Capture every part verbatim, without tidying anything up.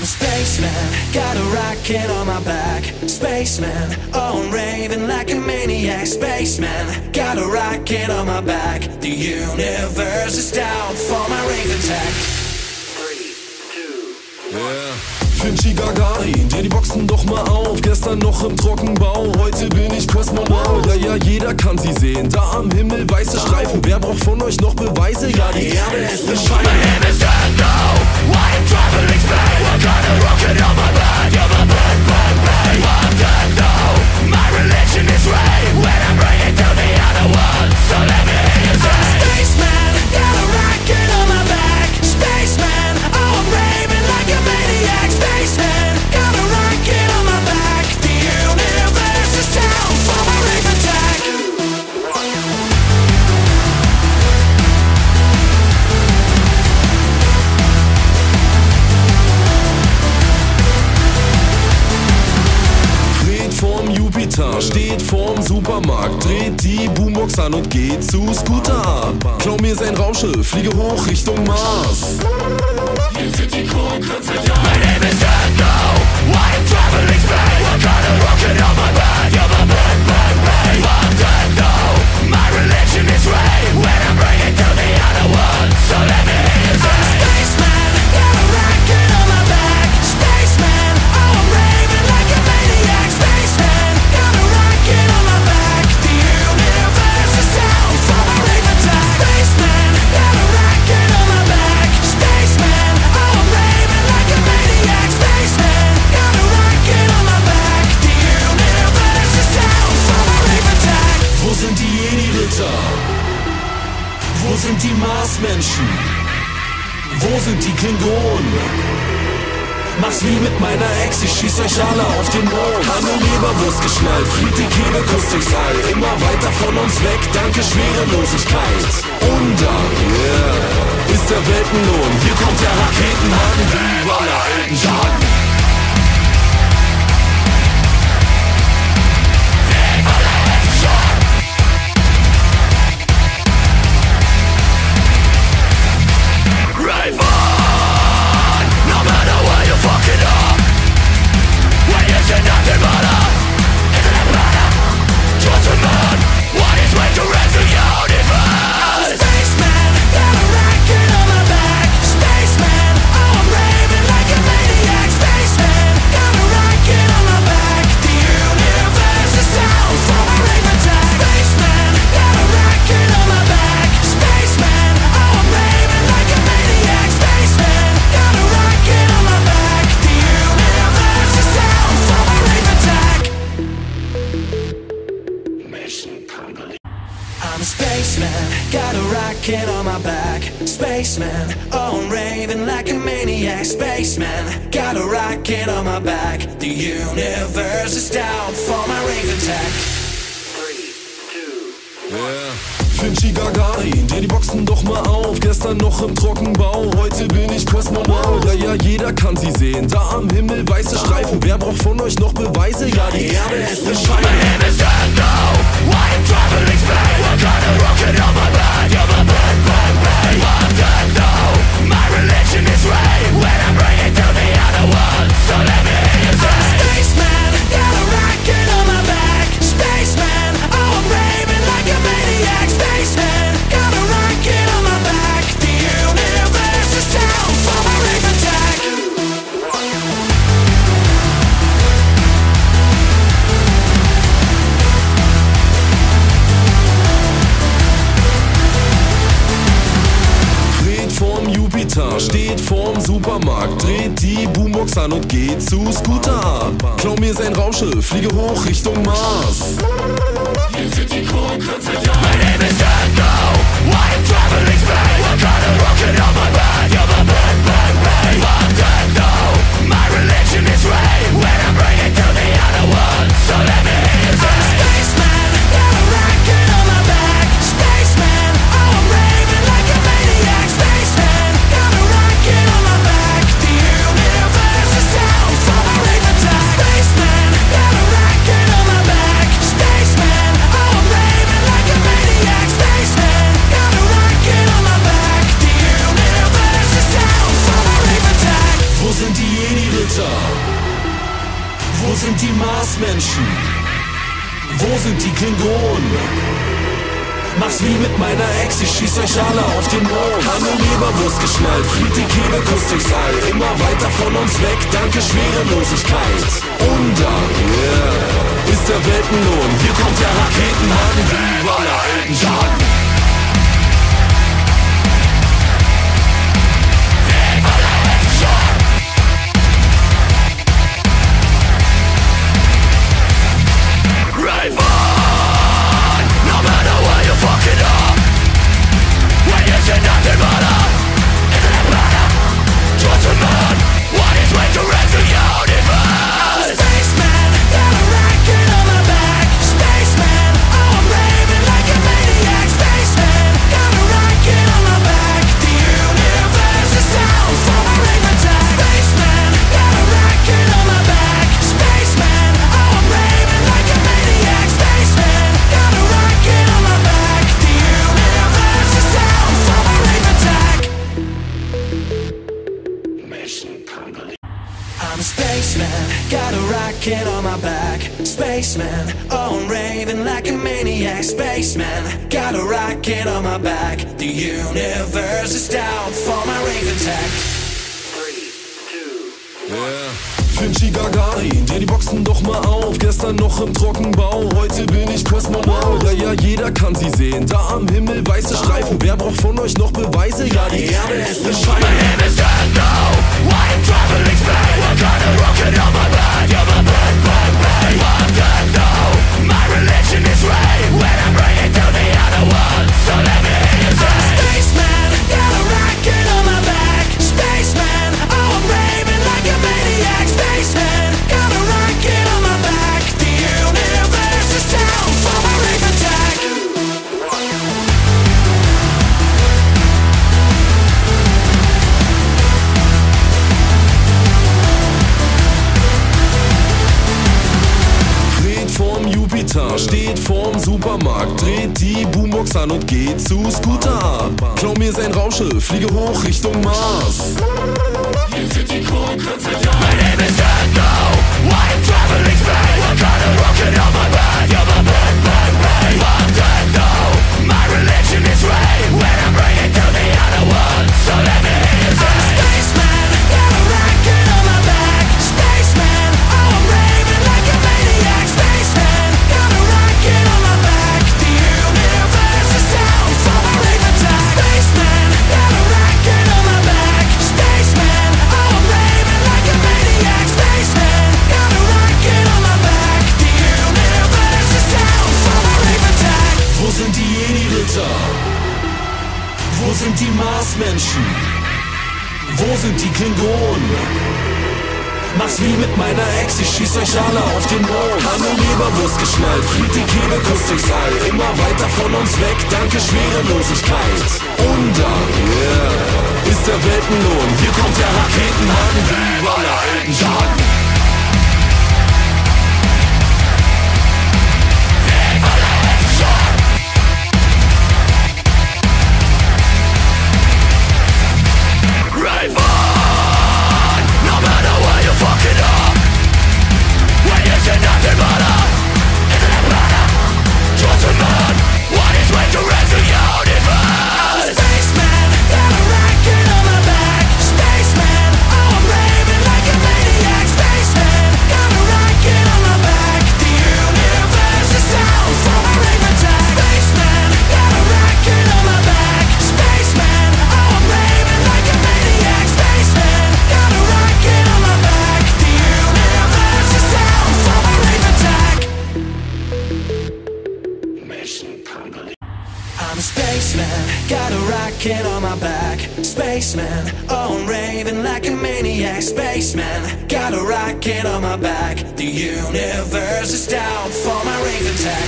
I'm a spaceman, got a rocket on my back. Spaceman, oh I'm raving like a maniac. Spaceman, got a rocket on my back. The universe is down for my rave attack. Three, two, one. Yeah. FiNCHi Gagarin, ja die Boxen doch mal auf. Gestern noch im Trockenbau, heute bin ich Kosmonaut. Ja, ja, jeder kann sie sehen, da am Himmel weiße Streifen. Wer braucht von euch noch Beweise? Ja, die Erde ist eine Scheibe. My name is Tekkno, I am traveling space. I got a rocket on my back, you're my bird, bird, bird. I'm Tekkno, my religion is right. When I bring it to the other world, so let me hear you say. I'm a spaceman, got a rocket on my back. Spaceman, oh I'm raving like a maniac. Spaceman, got a rocket on my back. The universe is down for my rave attack. Dreht vorm Jupiter, steht vorm Supermarkt, dreht die Boombox an und geht zu Scooter ab. Klau mir sein Raumschiff, fliege hoch Richtung Mars. Hier sind die Kronköpfe da. My name is Tekkno, I am traveling space. I got a rocket on my back, you're my bird, bird, bird. I'm Tekkno, my religion is right. When I bring it to the other world, so let me hear you say. I'm a spaceman, got a rocket on my back. Spaceman, oh I'm raving like a maniac. Spaceman, got a rocket on my back. The universe is down for my rave attack. Spaceman, got a rocket on my back. Spaceman, oh I'm raving like a maniac. Spaceman, got a rocket on my back. The universe is down for my rave attack. Wo sind die Jedi-Ritter? Wo sind die Marsmenschen? Wo sind die Klingonen? Mach's wie mit meiner Ex, ich schieß euch alle auf den Mond. Hallo Leberwurst geschnallt, fliegt die Kebekus durchs All. Immer weiter von uns weg, danke Schwerelosigkeit. Undank, yeah, ist der Weltenlohn. Hier kommt der Raketenhaken wie bei der alten Tag. Spaceman, oh I'm raving like a maniac. Spaceman, got a rocket on my back. The universe is down for my rave attack. Three, two, one. FiNCHi Gagarin, ja die Boxen doch mal auf. Gestern noch im Trockenbau, heute bin ich Kosmonaut. Ja, ja, jeder kann sie sehen, da am Himmel weiße Streifen. Wer braucht von euch noch Beweise? Ja, die Erde ist eine Scheibe. My name is Tekkno, I am traveling space. I got a rocket on my back, you're my bird, bird, bird. I'm Tekkno, my religion is right. When I bring it to the other world, so let me hear you say. I'm a spaceman, got a rocket on my back. Spaceman, oh I'm raving like a maniac. Spaceman, got a rocket on my back. The universe is down for my rave attack. Dreht vorm Jupiter, steht vorm Supermarkt, dreht die Boombox an und geht zu Scooter ab. Klau mir sein Raumschiff, fliege hoch Richtung Mars. Hier sind die Kronköpfe da. My name is Tekkno, I am traveling space. I got a rocket on my back, you're my bird, bird, bird. I'm Tekkno, my religion is right. When I bring it to the other world, so let me hear you say. I'm a spaceman, got a rocket on my back. Spaceman, oh I'm raving like a maniac. Spaceman, got a rocket on my back. The universe is down for my rave attack. Spaceman, got a rocket on my back. Spaceman, oh I'm raving like a maniac. Spaceman, got a rocket on my back. The universe is down. Jupiter? Wo sind die Marsmenschen? Wo sind die Klingonen? Mach's wie mit meiner Ex, ich schieß euch alle auf den Mond. Hanne Leberwurst geschnallt, fliegt die Kebekus durchs All. Immer weiter von uns weg, danke Schwerelosigkeit. Undank, yeah, ist der Weltenlohn. Hier kommt der Raketenhaken wie bei der alten Jagd. Spaceman, oh I'm raving like a maniac. Spaceman, got a rocket on my back. The universe is down for my rave attack. Three, two, one. Yeah. FiNCHi Gagarin, dreh die Boxen doch mal auf. Gestern noch im Trockenbau, heute bin ich Kosmonaut. Ja, ja, jeder kann sie sehen, da am Himmel weiße Streifen. Wer braucht von euch noch Beweise? Ja, die Erde ist ne Scheibe. My name is Tekkno, I am traveling space. I got a rocket on my back, you're my black, black, black. I'm Tekkno, my religion is right. When I bring it down the other one, so let me hear you say. I'm a spaceman, got a rocket on my back. Spaceman, oh I'm raving like a maniac. Spaceman, got a rocket on my back. The universe is down for my rave attack. Dreht vorm Jupiter, steht vorm Supermarkt, dreht die Boombox an und geht zu Scooter ab. Klau mir sein Raumschiff, fliege hoch Richtung Mars. My name is Tekkno, I'm traveling space. I got a rocket on my back, you're my black, black, black. I'm Tekkno, my religion is right. When I bring it to the other one, so let me hear you say. I'm a spaceman, got a rocket on my back. Spaceman, oh I'm raving like a maniac. Spaceman, got a rocket on my back. The universe is down for my rave attack. Spaceman, got a rocket on my back. Spaceman, wo sind die Jedi-Ritter? Wo sind die Marsmenschen? Wo sind die Klingonen? Mach's wie mit meiner Ex, ich schieß euch alle auf den Mond. Hanne Leberwurst geschnallt, fliegt die Kebekus durchs All. Immer weiter von uns weg, danke Schwerelosigkeit. Undank, yeah, ist der Weltenlohn. Hier kommt der Raketenhaken wie bei der alten Jagd. Spaceman, oh I'm raving like a maniac. Spaceman, got a rocket on my back. The universe is down for my rave attack.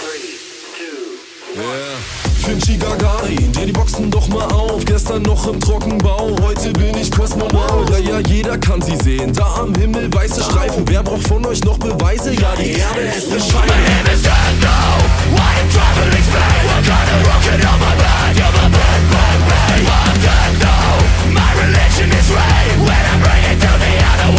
Three, two, one. Yeah. FiNCHi Gagarin, dreh die Boxen doch mal auf. Gestern noch im Trockenbau, heute bin ich Kosmonaut. Ja, ja, jeder kann sie sehen, da am Himmel weiße Streifen. Wer braucht von euch noch Beweise? Ja, die Erde ist ne Scheibe. My name is Tekkno, I am traveling space. I got a rocket on my back, you're my black, black, black. I'm Tekkno, my religion is right. When I bring it down the other way.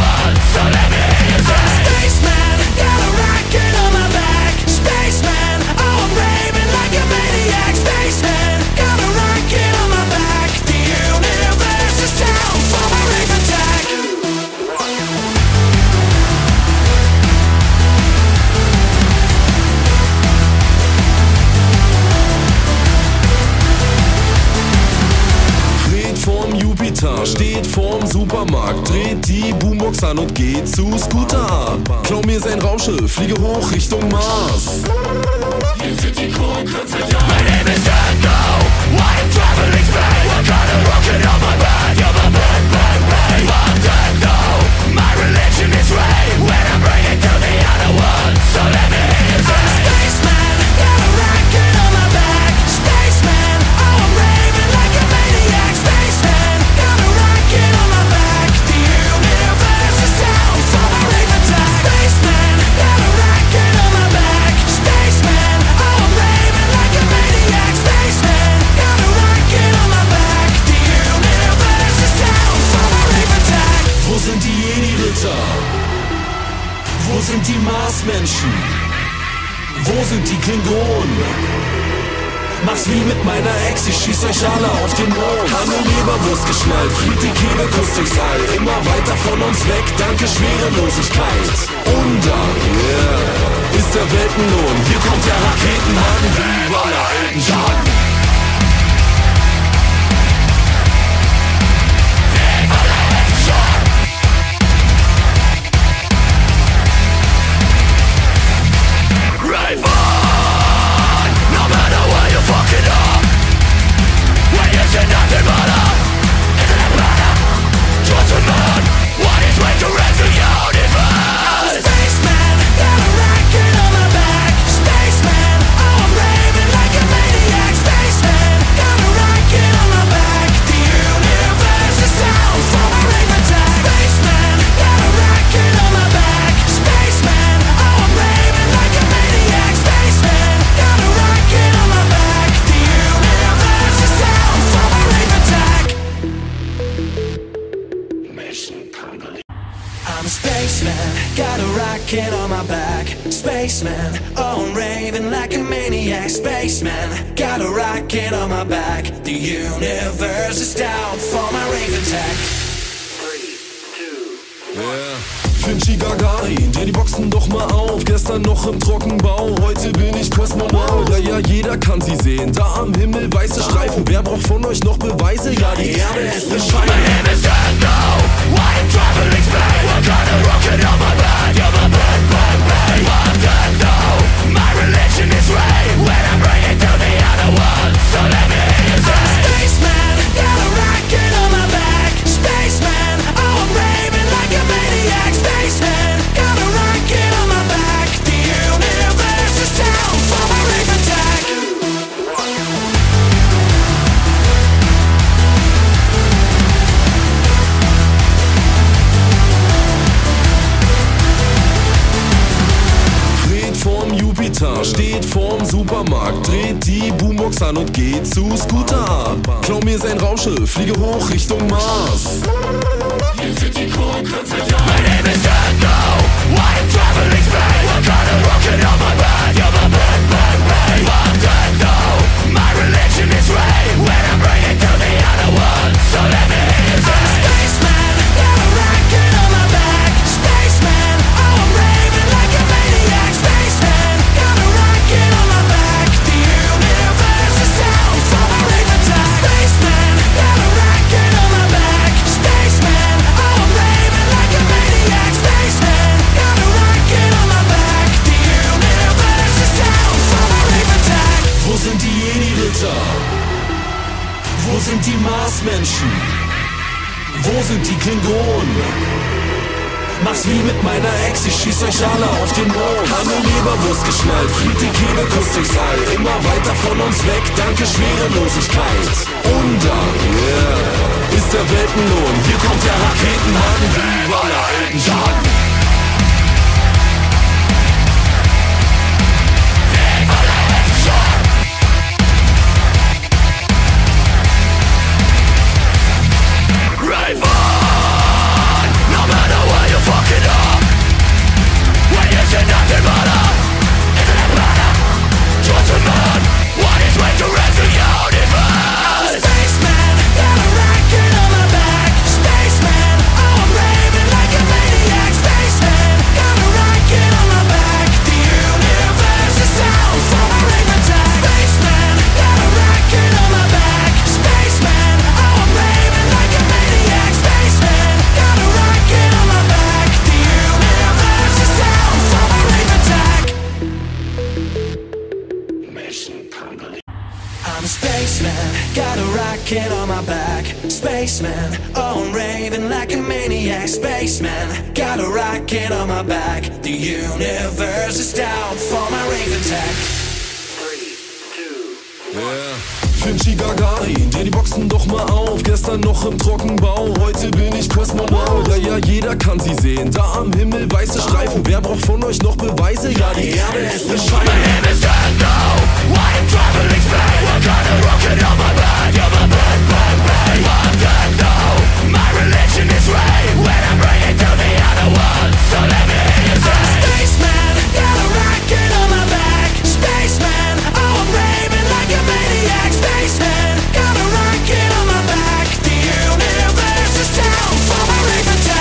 Supermarkt, dreht die Boombox an und geht zu Scooter. Klau mir sein Raumschiff, fliege hoch Richtung Mars. Hier sind die coolen Köpfe da. My name is Tekkno, I'm traveling space. I got a rocket on my back, you're my bang bang bang. I'm Tekkno, my religion is Ray. When I bring it to the other one, so let me hear you say. I'm Spaceman, got a rocket on my back. Spaceman, oh I'm raving like a maniac. Spaceman, got a rocket on my back. The universe is down for my rave attack. Spaceman, got a rocket on my back. Spaceman, oh I'm raving like a maniac. Spaceman, got a rocket on my back. The universe is down for my rave attack. Wo sind die Jedi-Ritter? Wo sind die Marsmenschen? Wo sind die Klingonen? Mach's wie mit meiner Ex, ich schieß euch alle auf den Mond. Hallo Leberwurst geschnallt, fliegt die Kebekus durchs All. Immer weiter von uns weg, danke Schwerelosigkeit. Undank yeah. ist der Weltenlohn. Hier kommt der Raketenhahn wie bei der alten John. Spaceman, oh I'm raving like a maniac. Spaceman, got a rocket on my back. The universe is down for my rave attack. Three, two, one yeah. FiNCHi Gagarin, dreh die Boxen doch mal auf. Gestern noch im Trockenbau, heute bin ich Kosmonaut. Ja, ja, jeder kann sie sehen, da am Himmel weiße Streifen. Wer braucht von euch noch Beweise? Ja, die Erde ist eine Scheibe. My name is Tekkno, I'm traveling space. I got a rocket on my back, you're my bang bang bang. I'm Tekkno, my religion is Ray. When I bring it to the other one, so let me hear you say. I'm Spaceman, got a rocket on my back. Spaceman, oh I'm raving like a maniac. Spaceman, got a rocket on my back. The universe is down for my rave attack. Dreht vorm Jupiter, steht vorm Supermarkt, dreht die Boombox an und geht zu Scooter. Klau mir sein Raumschiff, fliege hoch Richtung Mars. Hier sind die coolen Köpfe da. My name is Tekkno, I'm traveling space. I got a rocket on my back, you're my bang bang bang. I'm Tekkno, my religion is Ray. When I bring it to the other one, so let me hear you say. I'm Spaceman, got a rocket on my back. Spaceman, oh I'm raving like a maniac. Spaceman, got a rocket on my back. The universe is down for my rave attack. Spaceman, got a rocket on my back. Spaceman. Wo sind die Jedi-Ritter? Wo sind die Marsmenschen? Wo sind die Klingonen? Mach's wie mit meiner Ex, ich schieß euch alle auf den Mond. Hallo Leberwurst geschnallt, fliegt die Kebekus durchs All. Immer weiter von uns weg, danke Schwerelosigkeit. Undank yeah. ist der Weltenlohn. Hier kommt der Raketenhahn wie bei der alten John. Spaceman, got a rocket on my back. Spaceman, oh I'm ready. spaceman. Oh, I'm raving like a maniac spaceman. Got a rocket on my back. The universe is down for my rave attack. Three, two, one. Yeah. FiNCHi Gagarin, dreh die Boxen doch mal auf. Gestern noch im Trockenbau, heute bin ich Kosmonaut. Ja, ja, jeder kann sie sehen, da am Himmel weiße Streifen. Wer braucht von euch noch Beweise? Ja, die Erde ist ne Scheibe. My name is Tekkno, I am traveling space. I got a rocket on my back, you're my bad, bad, bad. I'm Tekkno, my religion is Ray. When I bring it to the other world, so let me hear you say. I'm a spaceman, got a rocket on my back. Spaceman, oh, I'm raving like a maniac. Spaceman, got a rocket on my back. The universe is down for my rave attack.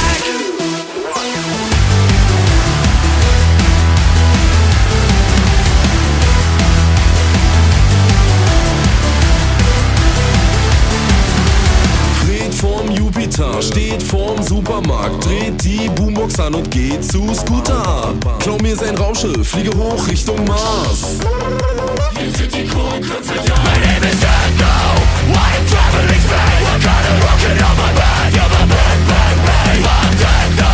Fred vorm Jupiter, steht vorm Supermarkt, dreht die Boombox an und geht zu Scooter ab. Klau mir sein Raumschiff, fliege hoch Richtung Mars. Hier sind die coolen Köpfe da. My name is Tekkno, I am traveling space. I got a rocket on my back, you're my bang, bang, bang. I'm Tekkno,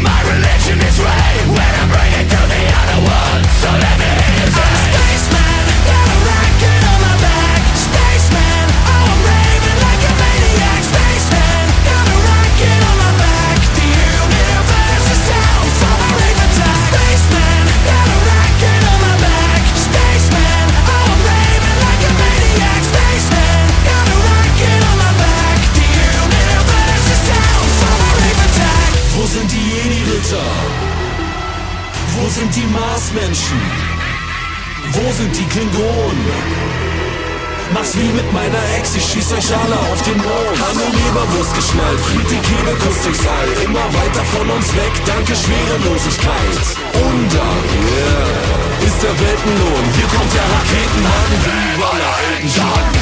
my religion is Ray. When I bring it to the other world, so let me hear you say. I'm a spaceman, got a rocket on my back. Spaceman, oh, I'm raving like a maniac. Spaceman, got a rocket on my back. The universe is down for my rave attack. Spaceman, got a rocket on my back. Spaceman, oh, I'm raving like a maniac. Spaceman, got a rocket on my back. The universe is down for my rave attack. Wo sind die Jedi-Ritter? Wo sind die Marsmenschen? Wo sind die Klingonen? Mach's wie mit meiner Ex, ich schieß euch alle auf den Mond. Hallo Leberwurst geschnallt, fliegt die Kebekus durchs All. Immer weiter von uns weg, danke Schwerelosigkeit. Und dann, yeah, ist der Weltenlohn. Hier kommt der Raketenmann, wie bei der alten Schaden.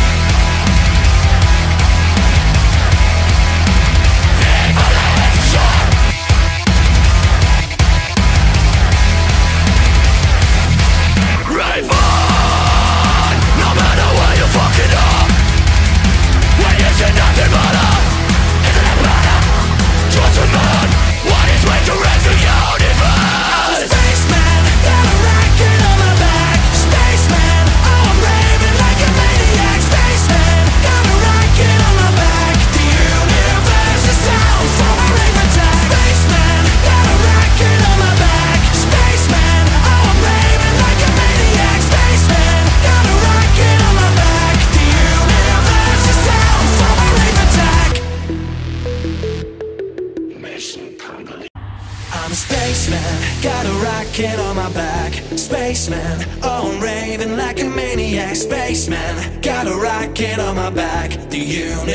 Spaceman, oh, I'm raving like a maniac. Spaceman, got a rocket on my back. The universe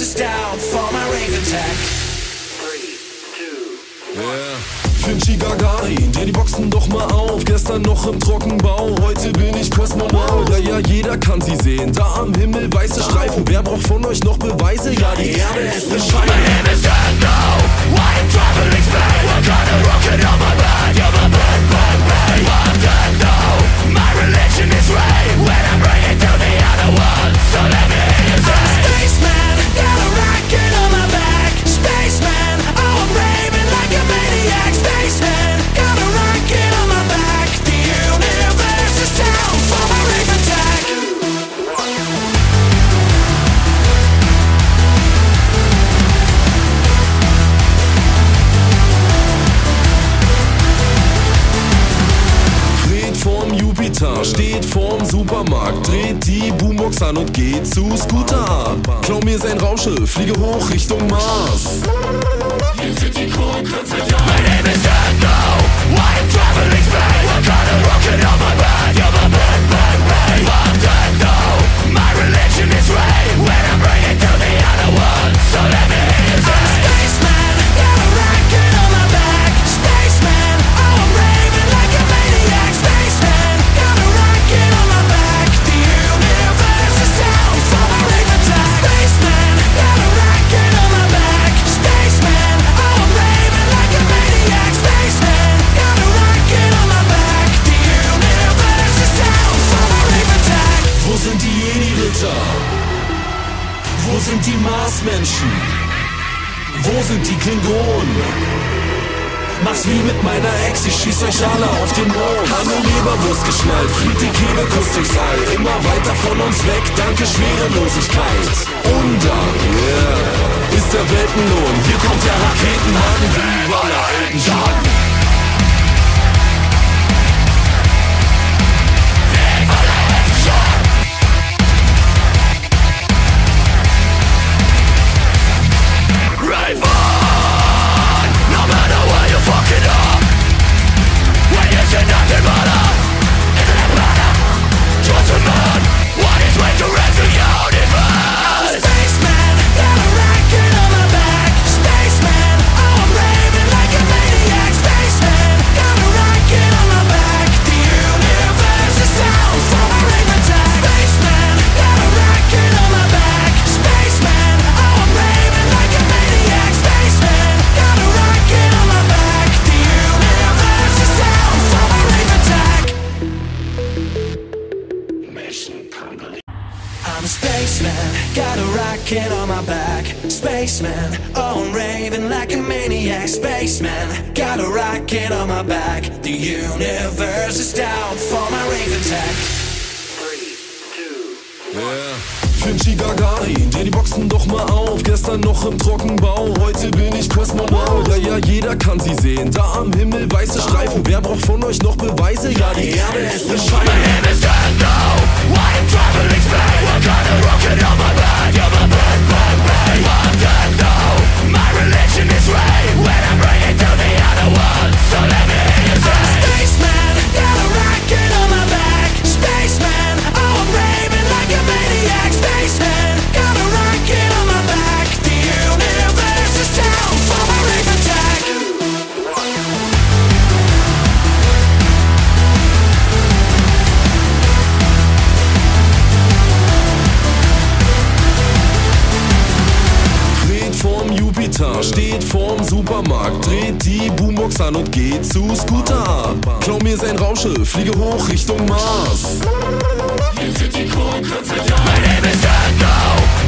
is down for my rave attack. Three, two, one. FiNCHi Gagarin, dreh die Boxen doch mal auf. Gestern noch im Trockenbau, heute bin ich Kosmonaut. Ja, ja, jeder kann sie sehen, da am Himmel weiße Streifen. Wer braucht von euch noch Beweise? Ja, die Erde ist ne Scheibe. My name is Tekkno, I am traveling space. I got a rocket on my back, you're my bang, bang, bang. I'm Tekkno, my religion is Ray. When I bring it to the other world, so let me hear you say. I'm a spaceman, got a rocket on my back. Spaceman, oh, I'm raving like a maniac. Spaceman, got a rocket on my back. The universe is down for my rave attack. Fred vorm Jupiter, steht vorm Supermarkt, dreht die Boombox an und geht zu Scooter ab. Klau mir sein Raumschiff, fliege hoch Richtung Mars. Hier sind die coolen Köpfe da. My name is Tekkno, I am traveling space. I got a rocket on my back, you're my bang, bang, bang. I'm Tekkno, my religion is Ray. When I bring it to the other world, so let me hear you say. I'm a spaceman, got a rocket on my back. Spaceman, oh, I'm raving like a maniac. Spaceman, got a rocket on my back. The universe is down for my rave attack. Spaceman, got a rocket on my back. Spaceman, oh, I'm raving. die Klingonen. Mach's wie mit meiner Ex, ich schieß euch alle auf den Mond. Hallo Leberwurst geschnallt, fliegt die Kebekus durchs All. Immer weiter von uns weg, danke Schwerelosigkeit. Undank, yeah, ist der Weltenlohn. Hier kommt der Raketenhaken wie bei der alten Jagen. I'm a spaceman, got a rocket on my back. Spaceman, oh I'm raving like a maniac. Spaceman, got a rocket on my back. The universe is down for my rave attack. Three, two, one. Yeah. FiNCHi Gagarin, dreh die Boxen doch mal auf. Gestern noch im Trockenbau, heute bin ich Kosmonaut. Ja, ja, jeder kann sie sehen, da am Himmel weiße Streifen. Wer braucht von euch noch Beweise? Ja, die Erde ist eine Scheibe. My name is Tekkno, I am traveling space. I got a rocket on my back, you're my bang, bang, bang. I'm Tekkno, my religion is right. When I bring it to the other world, so let me hear you say. I'm a spaceman, got a rocket on my back. Spaceman, oh I'm raving like a maniac. Spaceman, got a rocket on my back. The universe is down for my rave attack. Dreht vorm Jupiter, steht vorm Supermarkt, dreht die Boombox an und geht zu Scooter ab. Klau mir sein Raumschiff, fliege hoch Richtung Mars. Hier sind die Kronköpfe da. My name is Tekkno,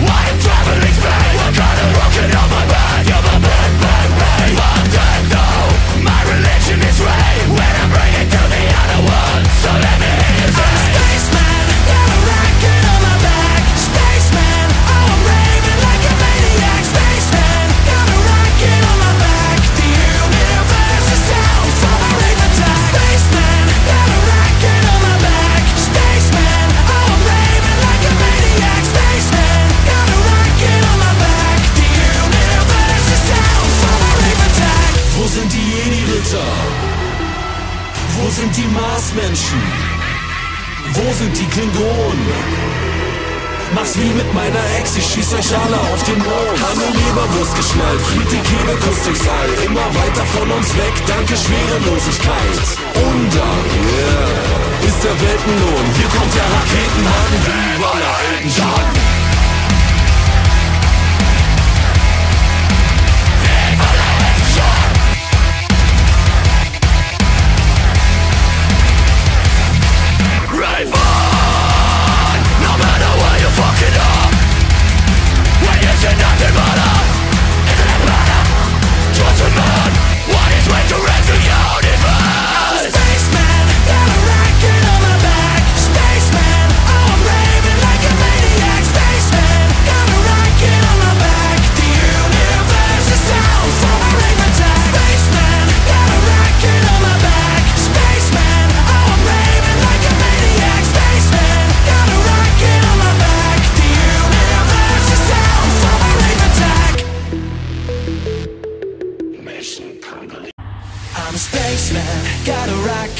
I am traveling space. I got a rocket on my back, you're my bang, bang, bang. I'm Tekkno, my religion is right. When I bring it to the other world, so let me hear you say. I'm a spaceman, got a rocket on my back. Spaceman, oh I'm raving like a maniac. Spaceman, got a rocket on my back. The universe is down for my rave attack. Spaceman, got a rocket on my back. Spaceman, oh I'm raving like a maniac. Spaceman, got a rocket on my back. The universe is down for my rave attack. Wo sind die Jedi-Ritter? Wo sind die Marsmenschen? Wo sind die Klingonen? Mach's wie mit meiner Ex, ich schieß euch alle auf den Mond. Hallo Leberwurst geschnallt, fliegt die Kebekus durchs All. Immer weiter von uns weg, danke Schwerelosigkeit. Undank, yeah, ist der Weltenlohn. Hier kommt der Raketenhaken wie bei der alten Jagen.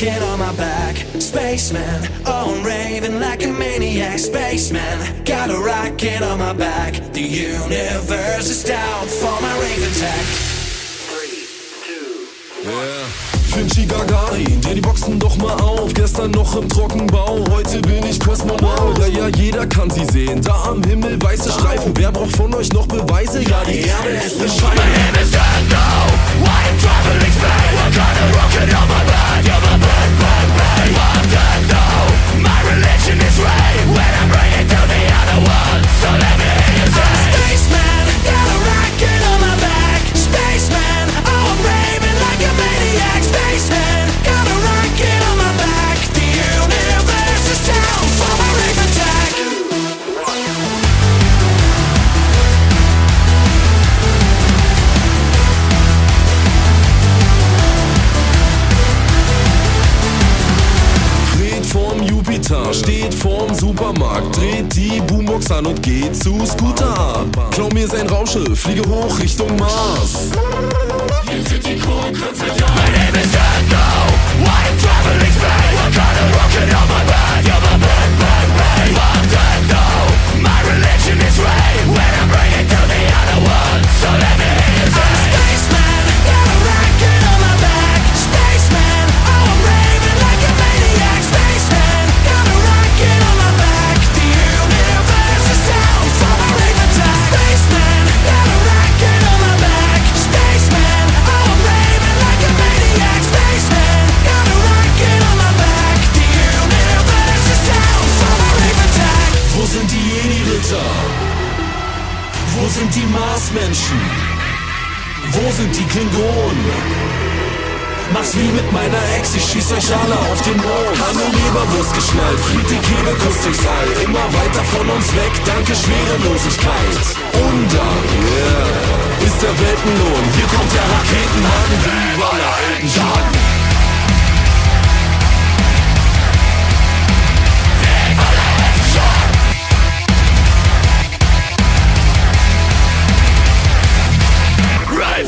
On my back, spaceman, oh I'm raving like a maniac. Spaceman, got a rocket on my back. The universe is down for my rave attack. Three, two, one. Yeah. FiNCHi Gagarin, dreh die Boxen doch mal auf. Gestern noch im Trockenbau, heute bin ich Kosmonaut. Ja, ja, jeder kann sie sehen, da am Himmel weiße Streifen. Wer braucht von euch noch Beweise? Ja, die Erde ist eine Scheibe. My name is Tekkno, I am traveling space. I got a rocket on my back. Spaceman, got a rocket on my back. Space Supermarkt, dreht die Boombox an und geht zu Scooter ab. Klau mir sein Raumschiff, fliege hoch Richtung Mars. Hier sind die Kronköpfe da. My name is Tekkno, I'm traveling space. I got a rocket on my back, you're my bang bang bang. I'm Tekkno, my religion is right. When I bring it to the other world, so let me hear you say. I'm Spaceman, got a rocket on my back. Spaceman, oh I'm raving like a maniac. Spaceman, got a rocket on my back. The universe is down for a rave attack. Spaceman, got a rocket on my back. Spaceman, oh I'm raving like a maniac. Spaceman, got a rocket on my back. The universe is down for a rave attack. Wo sind die Jedi-Ritter? Wo sind die Marsmenschen? Wo sind die Klingonen? Mach's wie mit meiner Ex, ich schieß euch alle auf den Mond. Hallo Leberwurst geschnallt, fliegt die Kebekus durchs All. Immer weiter von uns weg, danke Schwerelosigkeit. Undank, yeah, ist der Weltenlohn. Hier kommt der Raketenhaken wie bei der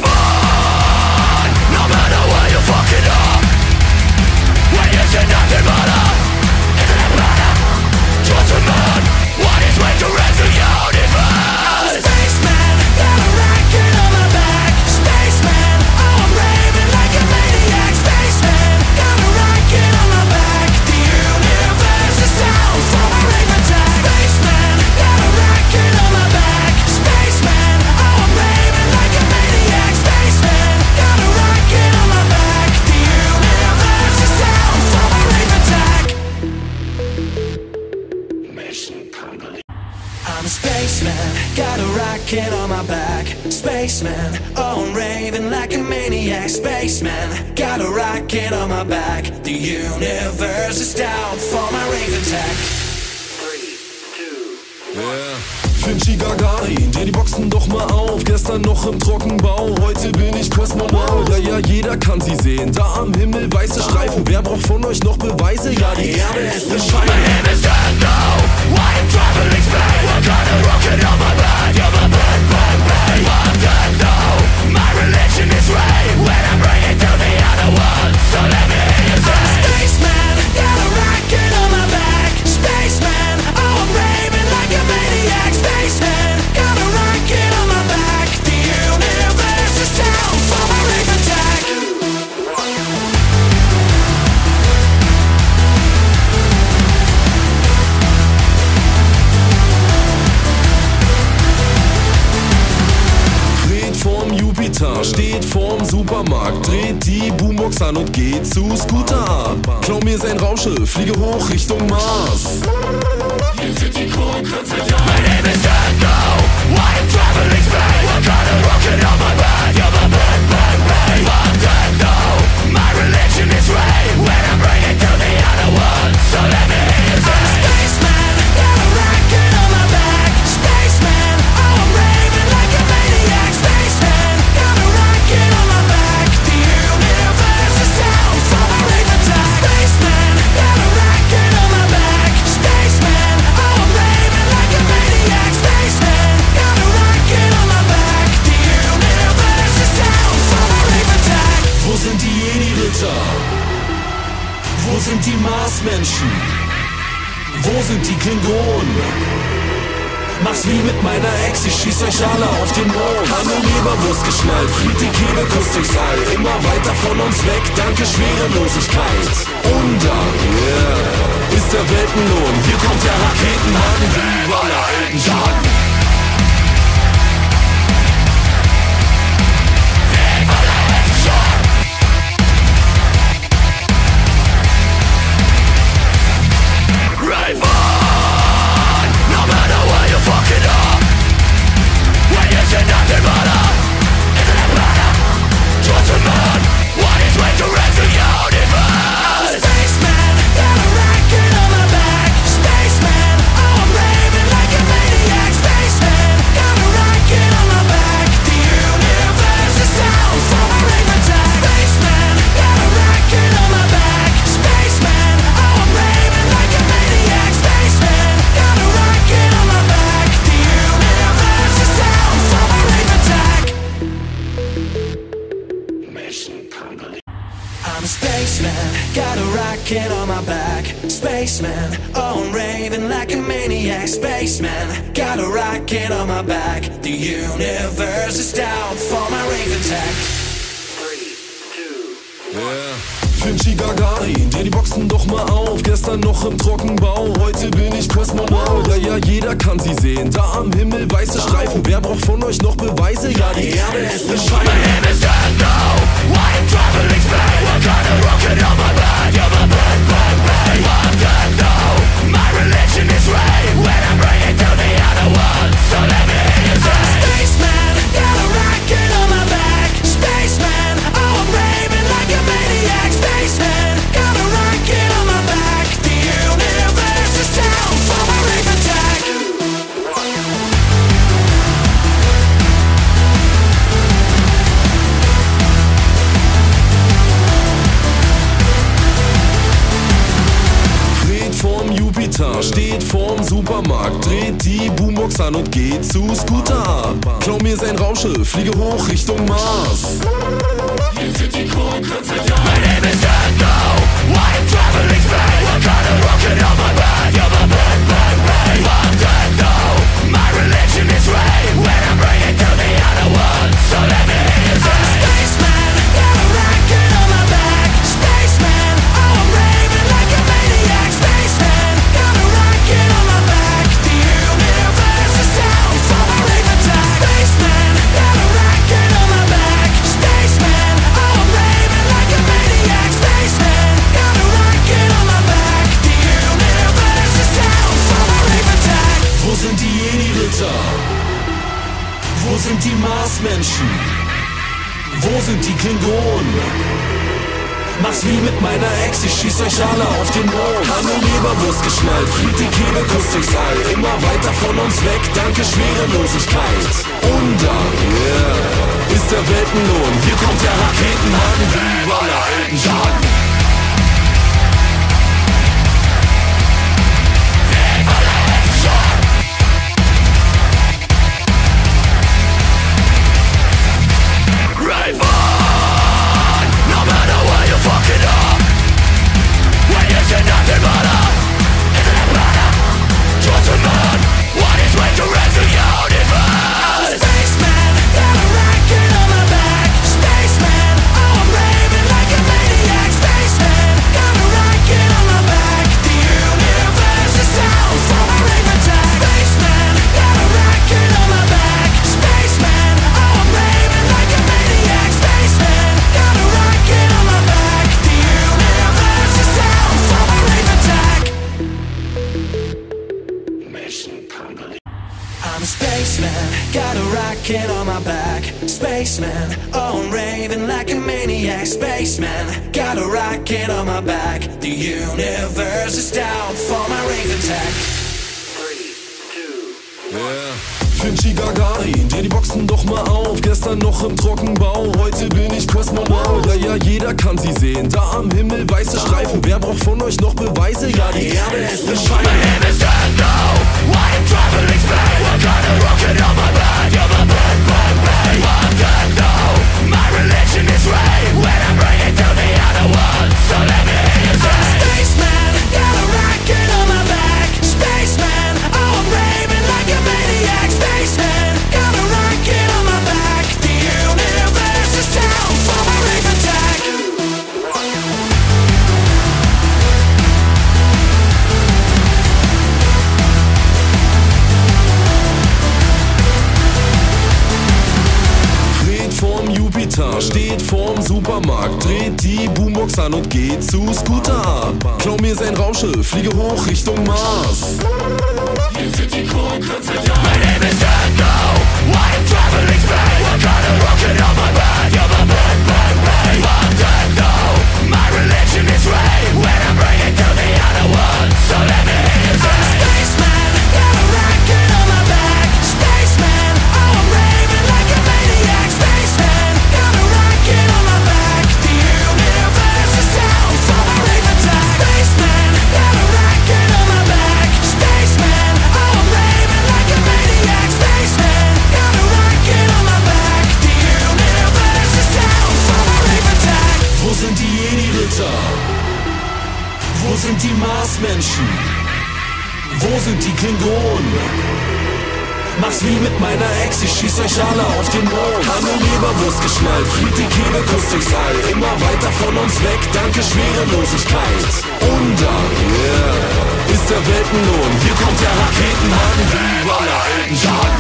alten Jagen. Spaceman, oh I'm raving like a maniac. Spaceman, got a rocket on my back. The universe is down for my rave attack. Three, two, one. Yeah. FiNCHi Gagarin, dreh die Boxen doch mal auf. Gestern noch im Trockenbau, heute bin ich Kosmonaut. Ja, ja, jeder kann sie sehen, da am Himmel weiße Streifen. Wer braucht von euch noch Beweise? Ja, die Erde ist eine Scheibe. My name is Tekkno, I'm traveling space. I got a rocket on my back, you're my bang bang bang. I'm Tekkno, my religion is right. When I bring it to the other world, so let me hear you say. I'm Spaceman, got a rocket on my back. Spaceman, oh I'm raving like a maniac. Spaceman, got a rocket on my back. The universe is down for my rave attack. Steht vorm Supermarkt, dreht die Boombox an und geht zu Scooter ab. Klau mir sein Raumschiff, fliege hoch Richtung Mars. Hier sind die Kronköpfe da. My name is Tekkno, I'm traveling space. I got a rocket on my back, you're my bang bang bang. I'm Tekkno, my religion is right. When I bring it to the other world, so let me hear you say. I'm Spaceman, got a rocket on my back. Spaceman, oh I'm raving like a maniac. Spaceman, get on my back. The universe is down for a rave attack. Spaceman, got a rocket on my back. Spaceman, oh I'm raving like a maniac. Spaceman, got a rocket on my back. The universe is down for a rave attack. Wo sind die Jedi-Ritter? Wo sind die Marsmenschen? Wo sind die Klingonen? Mach's wie mit meiner Ex, ich schieß euch alle auf den Mond. Hallo Leberwurst geschnallt, fliegt die Kebekus durchs All. Immer weiter von uns weg, danke Schwerelosigkeit. Undank, yeah, ist der Weltenlohn. Hier kommt der Raketenhaken wie bei der alten Jagen. Spaceman, got a rocket on my back. Spaceman, oh I'm raving like a maniac. Spaceman, I'm a spaceman, got a rocket on my back. Spaceman, oh I'm raving like a maniac. Spaceman, got a rocket on my back. The universe is down for my rave attack. Three, two, one. Yeah. FiNCHi Gagarin, dreh die Boxen doch mal auf. Gestern noch im Trockenbau, heute bin ich Kosmonaut. Ja, ja, jeder kann sie sehen, da am Himmel weiße Streifen. Wer braucht von euch noch Beweise? Ja, die Erde ist eine Scheibe. My name is Tekkno, I'm traveling space. I got a rocket on my back, you're my bang, bang, bang. I'm Tekkno, my religion is ray. When I bring it down the other one, so let me hear you say. I'm a spaceman, got a rocket on my back. Spaceman, oh I'm raving like a maniac. Spaceman, got a rocket on my back. The universe is down for my rave attack. Fred vorm Jupiter, steht vorm Supermarkt, dreht die Boombox an und geht zu Scooter. Klau mir sein Raumschiff, fliege hoch Richtung Mars. Hier sind die Kronkröpfe. Wo sind die Marsmenschen? Wo sind die Klingon? Mach's wie mit meiner Ex, ich schieß euch alle auf den Mond. An der Leberwurst geschnallt, fliegt die Kebekus durchs All. Immer weiter von uns weg, danke Schwerelosigkeit. Undank, yeah, ist der Weltenlohn. Hier kommt der Raketenhahn wie bei der alten John. I'm a spaceman, got a rocket on my back. Spaceman, oh I'm raving like a maniac. Spaceman, got a rocket on my back. The universe is down for my rave attack. Three, two, one. FiNCHi Gagarin, dreh die Boxen doch mal auf. Gestern noch im Trockenbau, heute bin ich Kosmonaut. Ja, ja, jeder kann sie sehen, da am Himmel weiße Streifen. Wer braucht von euch noch Beweise? Ja, die Erde ist eine Scheibe. My name is Tekkno, I'm traveling space. I got a rocket on my back, you're my bang, bang, bang. I'm Tekkno, my religion is ray. When I bring it down the other one, so let me hear you say. I'm a spaceman, got a rocket on my back. Spaceman, oh I'm raving like a maniac. Spaceman, got a rocket on my back. The universe is down for my rave attack. Fred vorm Jupiter, steht vorm Supermarkt, dreht die Boombox an und geht zu Scooter. Klau mir sein Raumschiff, fliege hoch Richtung Mars. Hier sind die Kronkröpfe. My name is Tekkno, I'm traveling space. I got a rocket on my back, you're my bang, bang, bang. I'm Tekkno, my religion is ray. When I bring it to the other one, so let me hear you say. I'm a spaceman, got a rocket on my back. Spaceman, oh I'm raving like a maniac. Spaceman, got a rocket on my back. The universe is down for my rave attack. Spaceman, got a rocket on my back. Spaceman, oh I'm raving like a maniac. Spaceman, got a rocket on my back. The universe is down. Wo sind die Marsmenschen? Wo sind die Klingonen? Mach's wie mit meiner Ex, ich schieß euch alle auf den Mond. Hallo Leberwurst geschnallt, fliegt die Kebekus durchs All. Immer weiter von uns weg, danke Schwerelosigkeit. Und dann yeah, ist der Weltenlohn. Hier kommt der Raketenmann wie bei der alten Jahren.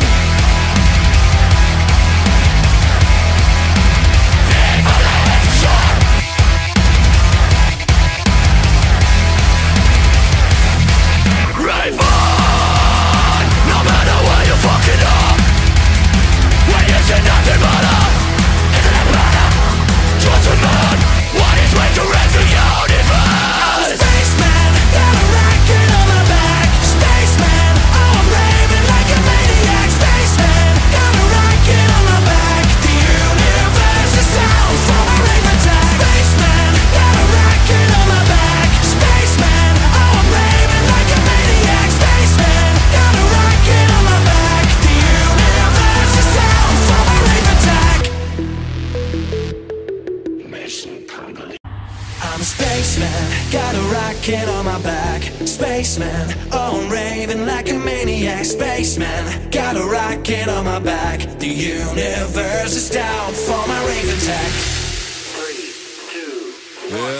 Spaceman, oh I'm raving like a maniac. Spaceman, got a rocket on my back. The universe is down for my rave attack. Three, two, one.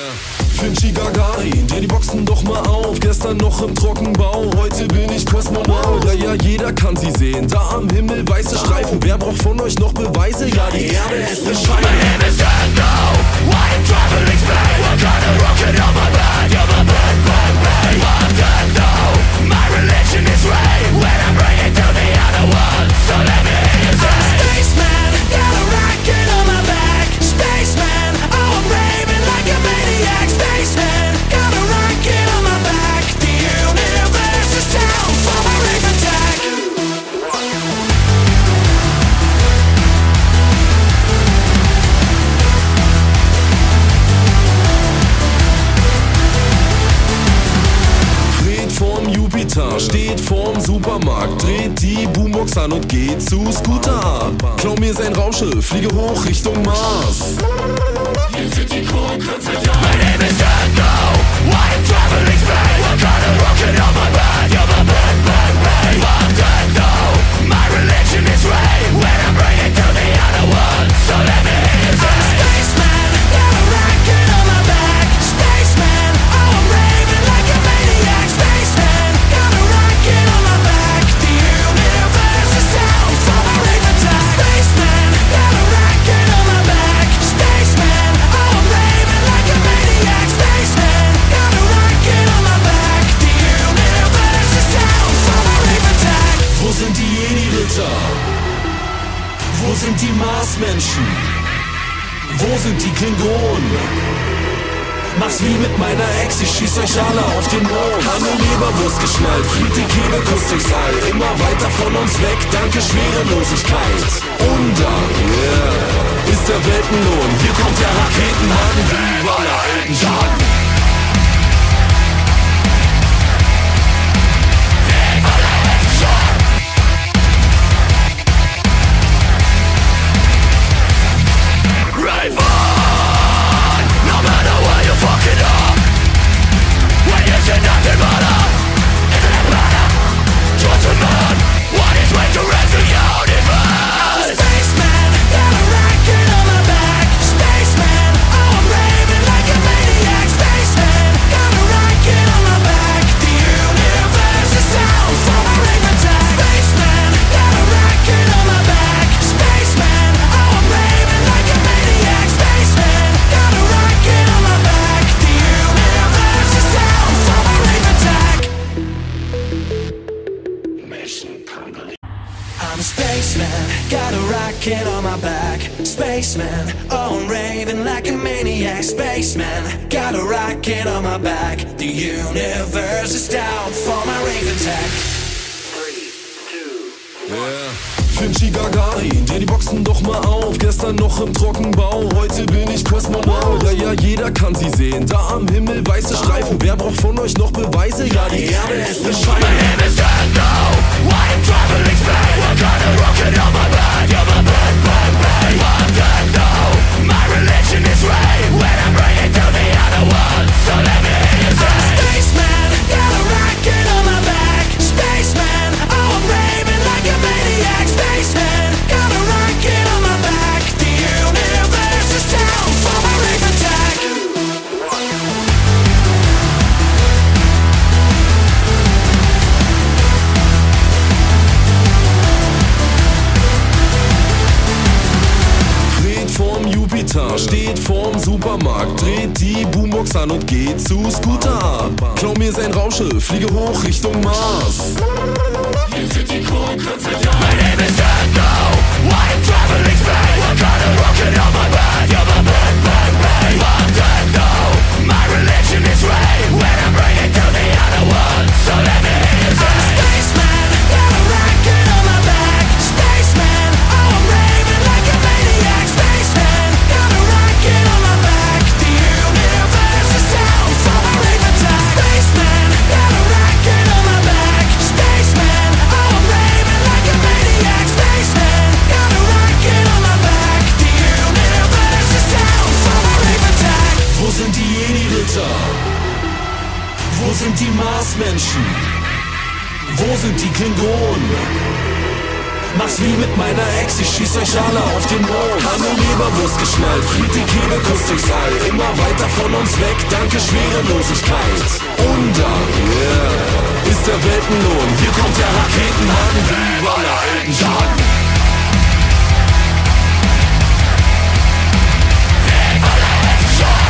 FiNCHi Gagarin, ja die Boxen doch mal auf. Gestern noch im Trockenbau, heute bin ich Kosmonaut. Ja, ja, jeder kann sie sehen, da am Himmel weiße Streifen. Wer braucht von euch noch Beweise? Ja, die Erde ist ne Scheibe. My name is Tekkno, I am traveling space. I got a rocket on my back, you're my bad, bad, bad. I'm Tekkno, my religion is ray. When I bring it to the other world, so let me hear you say. I'm a spaceman, got a rocket on my back. Spaceman, oh I'm raving like a maniac. Spaceman, got a rocket on my back. The universe is down for my rave attack. Fred vorm Jupiter, steht vorm Supermarkt, dreht die Boombox an und geht zu Scooter ab. Klau mir sein Raumschiff, fliege hoch Richtung Mars. Hier sind die Kronen, mach's wie mit meiner Ex, ich schieß euch alle auf den Mond. Hallo Leberwurst geschnallt, fliegt die Kebekus durchs All. Immer weiter von uns weg, danke Schwerelosigkeit. Und dann yeah, ist der Weltenlohn. Hier kommt der Raketenmann wie bei der alten Jahren. Spaceman, oh I'm raving like a maniac. Spaceman, got a rocket on my back. The universe is down for my rave attack. Three, two, one. FiNCHi Gagarin, ja die Boxen doch mal auf. Gestern noch im Trockenbau, heute bin ich Kosmonaut. Ja, ja, jeder kann sie sehen, da am Himmel weiße Streifen. Wer braucht von euch noch Beweise? Ja, die Erde ist ne Scheibe. My name is Tekkno, I am traveling space. I got a rocket on my back, you're my bad, bad, bad. I'm Tekkno, my religion is ray. When I bring it to the other world, so let me hear you say. Supermarkt, dreht die Boombox an und geht zu Scooter ab. Klau mir sein Raumschiff, fliege hoch Richtung Mars. Hier sind die Kronköpfe da. My name is Tekkno, I am traveling space. I got a rocket on my back, you're my bang bang bang. I'm Tekkno, my religion is Ray. When I bring it to the other one, so let me hear you say. I'm Spaceman, got a rocket on my back. Spaceman, oh I'm raving like a maniac. Spaceman, got a rocket on my back. The universe is down for my rave attack. Spaceman, got a rocket on my back. Spaceman, oh I'm raving like a maniac. Spaceman, got a rocket on my back. The universe is down for my rave attack. Wo sind die Jedi-Ritter? Wo sind die Marsmenschen? Wo sind die Klingonen? Mach's wie mit meiner Ex, ich schieß euch alle auf den Mond. Hallo Leberwurst geschnallt, fliegt die Kebekus durchs All. Immer weiter von uns weg, danke Schwerelosigkeit. Undank, yeah, ist der Weltenlohn. Hier kommt der Raketenhaken wie bei der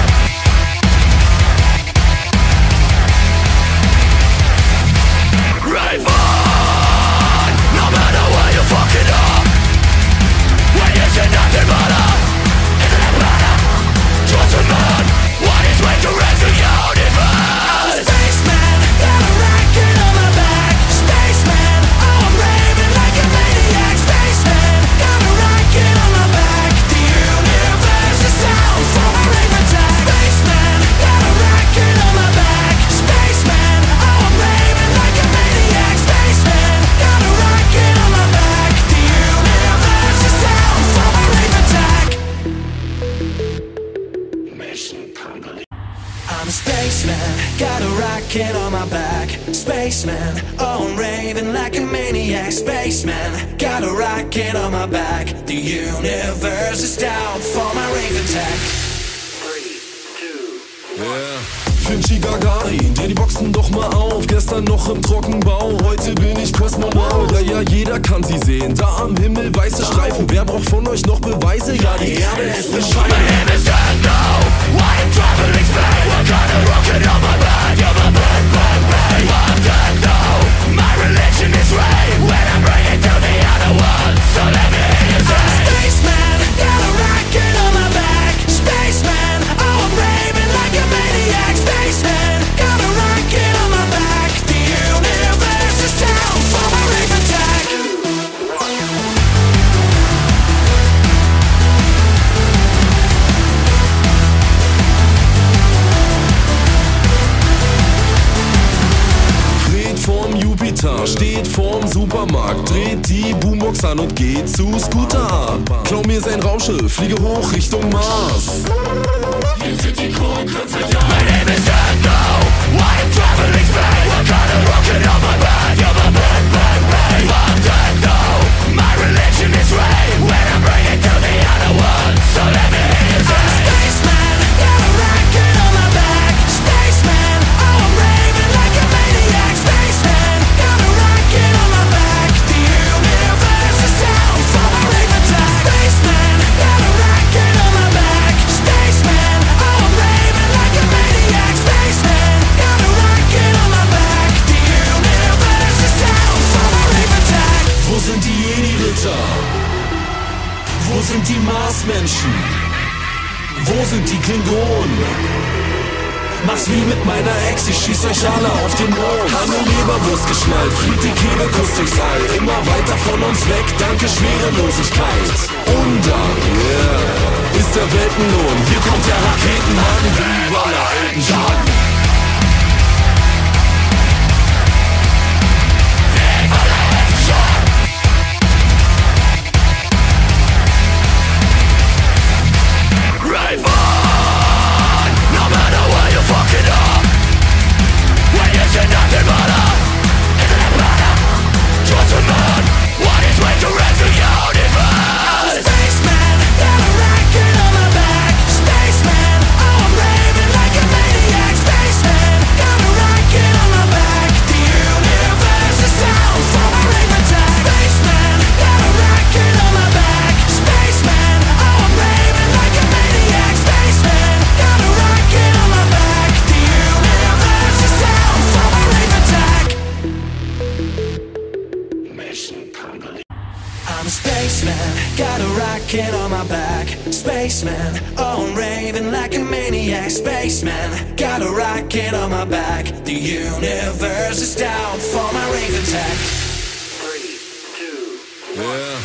alten Jahren. Spaceman, oh I'm raving like a maniac. Spaceman, got a rocket on my back. The universe is down for my rave attack. Three, two, one. FiNCHi Gagarin, dreh die Boxen doch mal auf. Gestern noch im Trockenbau, heute bin ich Kosmonaut. Ja, ja, jeder kann sie sehen, da am Himmel weiße Streifen. Wer braucht von euch noch Beweise? Ja, die Erde ist eine Scheibe. My name is Tekkno, I am traveling space. I got a rocket on my back, you're my bang bang bang. I'm Tekkno, my religion is Ray. When I bring it to the other one, so let me hear you say. I'm Spaceman, got a rocket on my back. Spaceman, oh I'm raving like a maniac. Spaceman, got a rocket on my back. The universe is down for my rave attack. Dreht vorm Jupiter, steht vorm Supermarkt, dreht die Boombox an und geht zu Scooter ab. Klau mir sein Raumschiff, fliege hoch Richtung Mars. Hier sind die Kronköpfe da. My name is Tekkno, I am traveling space. I got a rocket on my back, you're my bang bang bang. I'm Tekkno, my religion is Ray. When I bring it to the other one, so let me hear you say. I'm Spaceman, got a rocket on my back. Spaceman, oh I'm raving like a maniac. Spaceman, got a rocket on my back. The universe is down for my rave attack. Spaceman, got a rocket on my back. Spaceman, oh I'm raving like a maniac. Spaceman, got a rocket on my back. The universe is down for my rave attack. Wo sind die Jedi-Ritter? Wo sind die Marsmenschen? Wo sind die Klingonen? Mach's wie mit meiner Ex, ich schieß euch alle auf den Mond. Hallo Leberwurst geschnallt, fliegt die Kebekus durchs All. Immer weiter von uns weg, danke Schwerelosigkeit. Undank, yeah, ist der Weltenlohn. Hier kommt der Raketenhaken wie bei der alten Jahren. Spaceman, got a rocket on my back. Spaceman, maniac spaceman, got a rocket on my back. The universe is down for my rave attack. Three, two, one. Yeah.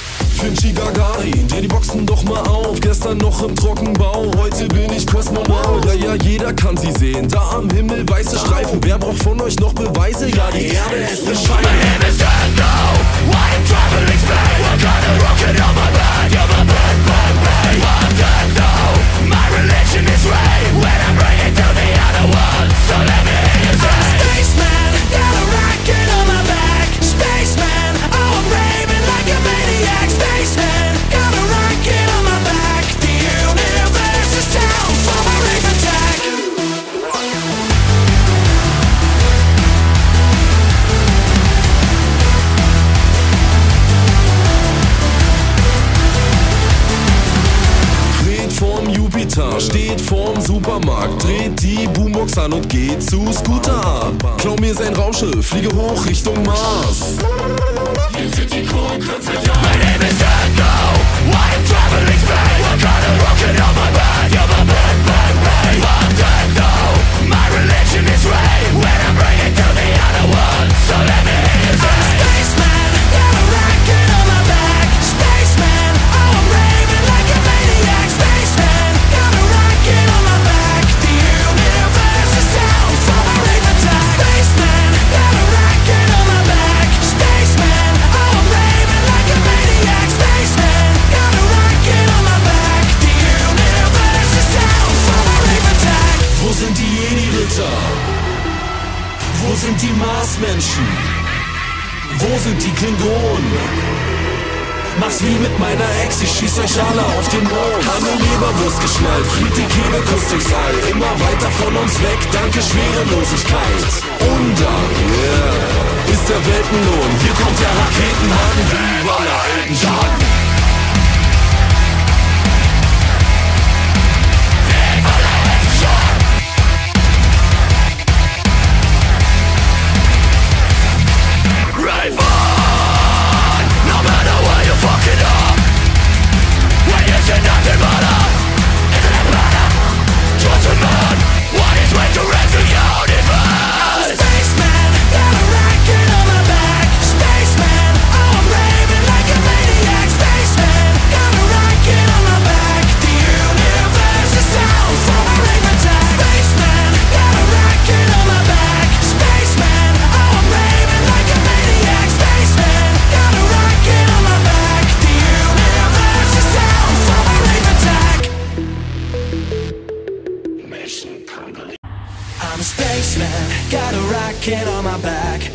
FiNCHi Gagarin, dreh die Boxen doch mal auf. Gestern noch im Trockenbau, heute bin ich Kosmonaut. Ja, ja, jeder kann sie sehen, da am Himmel weiße Streifen. Wer braucht von euch noch Beweise? Ja, die Erde ist ne Scheibe. My name is Tekkno, I'm traveling space. I got a rocket on my back, you're my bad, bad, bad. I'm Tekkno, my religion is right. When I bring it to the other one, so let me hear you say. I'm a spaceman, got a rocket on my back. Spaceman, oh, I'm raving like a maniac. Spaceman, got a rocket on my back. The universe is down for my rave attack. Dreht vorm Jupiter, steht vorm Supermarkt, dreht die Boombox an und geht zu Scooter ab. Klau mir sein Raumschiff, fliege hoch Richtung Mars. Hier sind die Kronkröpfe da. My name is Tekkno, I'm traveling space. I got a rocket on my back, you're my bang, bang, bang. I'm Tekkno, my religion is right. When I bring it to the other one, so let me hear you say. I'm a spaceman, got a rocket on my back. Spaceman, oh, I'm raving like a maniac. Spaceman, got a rocket on my back. The universe is down for my rave attack. Spaceman, got a rocket on my back. Spaceman, oh, I'm raving like a maniac. Spaceman, got a rocket on my back. The universe is down for my rave attack. Wo sind die Jedi-Ritter? Wo sind die Marsmenschen? Wo sind die Klingonen? Mach's wie mit meiner Ex, ich schieß euch alle auf den Mond. Hallo Leberwurst geschnallt, fliegt die Kebekus durchs All. Immer weiter von uns weg, danke Schwerelosigkeit. Undank, yeah, ist der Weltenlohn. Hier kommt der Raketenhahn wie bei der alten Jahren.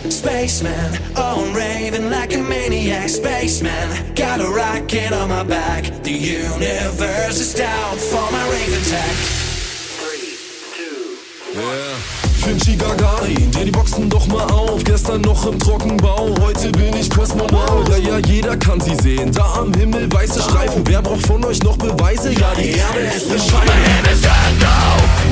Spaceman, oh, I'm raving like a maniac. Spaceman, got a rocket on my back. The universe is down for my rave attack. Three, two, one. FiNCHi Gagarin, dreh die Boxen doch mal auf. Gestern noch im Trockenbau, heute bin ich Kosmonaut. Ja, ja, jeder kann sie sehen, da am Himmel weiße Streifen. Wer braucht von euch noch Beweise? Ja, die Erde ist ne Scheibe. My name is Tekkno,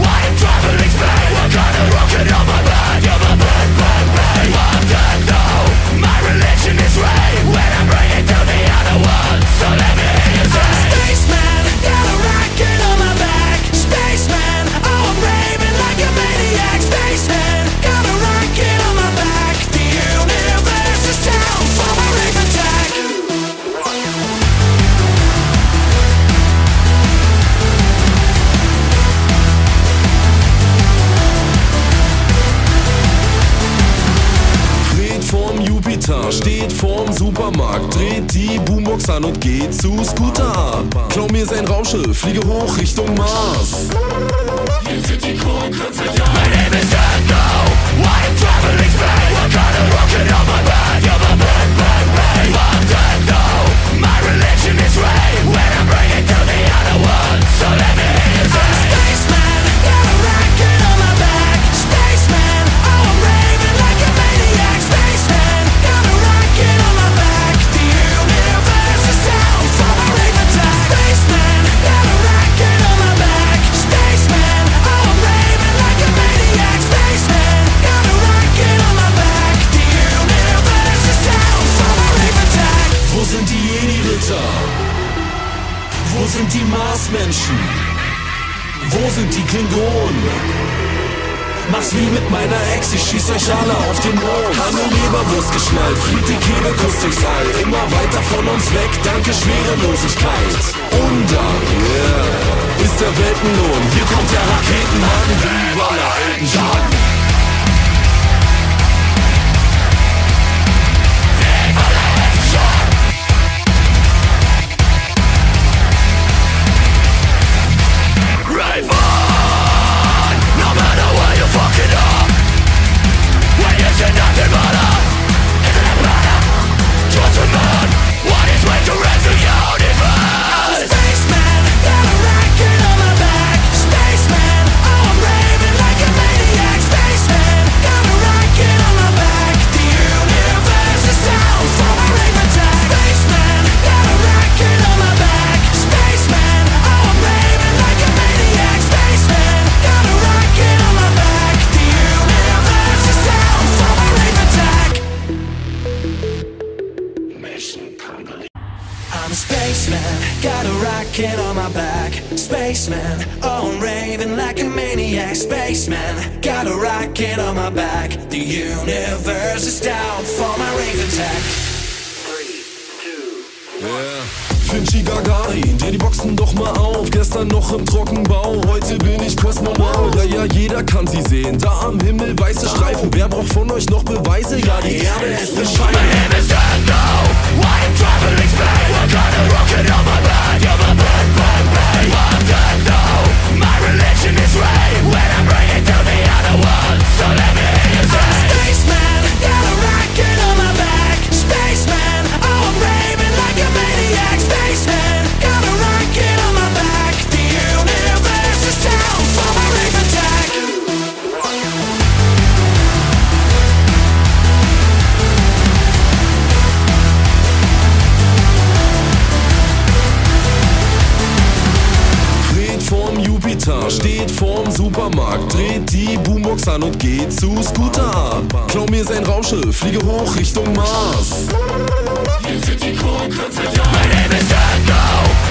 I'm traveling space. I got a rocket on my back, you're my bang, bang, bang. I'm Tekkno, my religion is right. When I bring it to the other one, so let me hear you say. I'm a spaceman, got a rocket on my back. Spaceman, oh, I'm raving like a maniac. Spaceman, got a rocket on my back. The universe is down for my rave attack. Dreht vorm Jupiter, steht vorm Supermarkt, dreht die Boombox an und geht zu Scooter ab. Klau mir sein Raumschiff, fliege hoch Richtung Mars. Hier sind die Kronkröpfe da. My name is Tekkno, I'm traveling space. I got a rocket on my back, you're my bang, bang, bang. I'm Tekkno, my religion is right. When I bring it to the other one, so let me hear you say. I'm a spaceman, got a rocket on my back. Spaceman, oh, I'm raving like a maniac. Spaceman, got a rocket on my back. The universe is down for my rave attack. Spaceman, got a rocket on my back. Klingon. Mach's wie mit meiner Ex, ich schieß euch alle auf den Mond. An der Leberwurst geschnallt, fliegt die Kebekus durchs All. Immer weiter von uns weg, danke Schwerelosigkeit. Undank yeah. ist der Weltenlohn. Hier kommt der Raketenhaken wie bei der alten Schaden. Spaceman, got a rocket on my back. Spaceman, oh I'm raving like a maniac. Spaceman, got a rocket on my back. The universe is down for my rave attack. Three, two, one. FiNCHi Gagarin, dreh die Boxen doch mal auf. Gestern noch im Trockenbau, heute bin ich Kosmonaut. Ja, ja, jeder kann sie sehen, da am Himmel weiße Streifen. Wer braucht von euch noch Beweise? Ja, die Erde ist eine Scheibe. My name is Tekkno, I am traveling space. I got a rocket on my back, you're my bang, bang, bang. I'm Tekkno, my religion is ray. When I bring it down the other world, so let me hear you say. I'm a spaceman, got a rocket on my back. Spaceman, oh I'm raving like a maniac. Spaceman, got a rocket on my back. The universe is down for my rave attack. Fred vom Jupiter, steht vorm Supermarkt, dreht die Boombox an und geht zu Scooter ab. Klau mir sein Raumschiff, fliege hoch Richtung Mars. Hier sind die Kronkröpfe da. My name is Tekkno,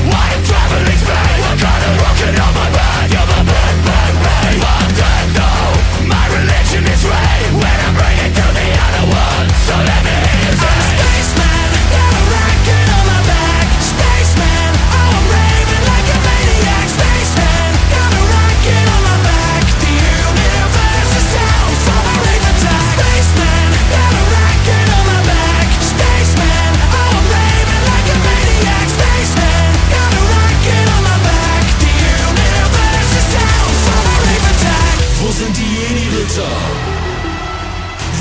I am traveling space. I got a rocket on my back, you're my bang, bang, bang. I'm Tekkno, my religion is ray. When I bring it to the other world, so let me hear you say. I'm a spaceman, got a rocket on my back. Spaceman, oh I'm raving like a maniac. Spaceman, got a rocket on my back. The universe is down for my rave attack. Spaceman, got a rocket on my back. Spaceman, oh I'm raving like a maniac. Spaceman, got a rocket on my back. The universe is down for my rave attack. Wo sind die Jedi-Ritter?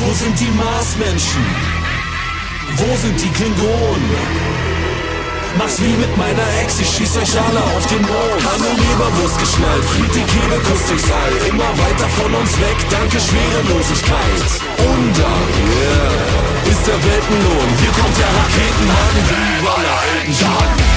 Wo sind die Marsmenschen? Wo sind die Klingonen? Mach's wie mit meiner Ex, ich schieß euch alle auf den Mond. An der Leberwurst geschnallt, fliegt die Kebekus durchs All. Immer weiter von uns weg, danke Schwerelosigkeit. Undank yeah. ist der Weltenlohn. Hier kommt der Raketenhaken wie bei der alten Schaden.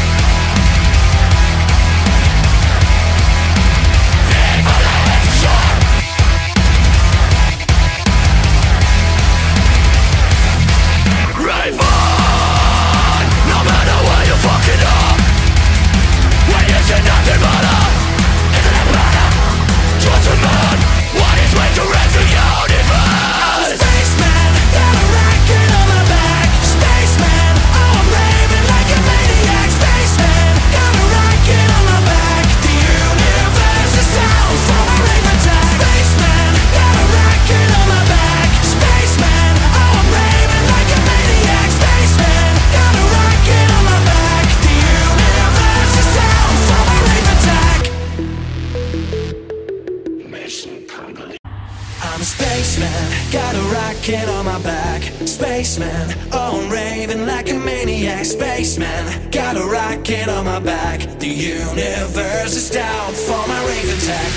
On my back, spaceman, oh I'm raving like a maniac. Spaceman, got a rocket on my back. The universe is down for my rave attack.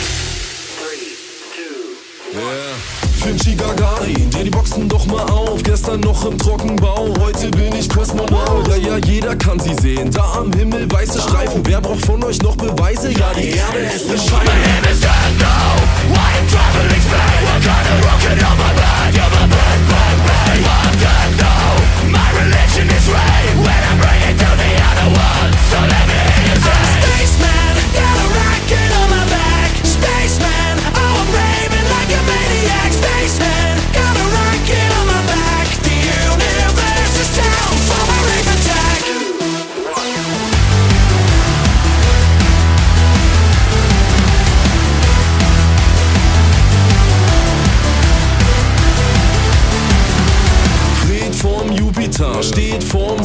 Three, two, one. FiNCHi Gagarin, dreh die Boxen doch mal auf. Gestern noch im Trockenbau, heute bin ich Kosmonaut. Ja, ja, jeder kann sie sehen, da am Himmel weiße Streifen. Wer braucht von euch noch Beweise? Ja, die Erde ist eine Scheibe. My name is Tekkno, I am traveling space. I got a rocket on my back, you're my bang, bang, bang. I'm Tekkno, my religion is ray. When I bring it to the other world, so let me hear you say. I'm a spaceman, got a rocket on my back. Spaceman.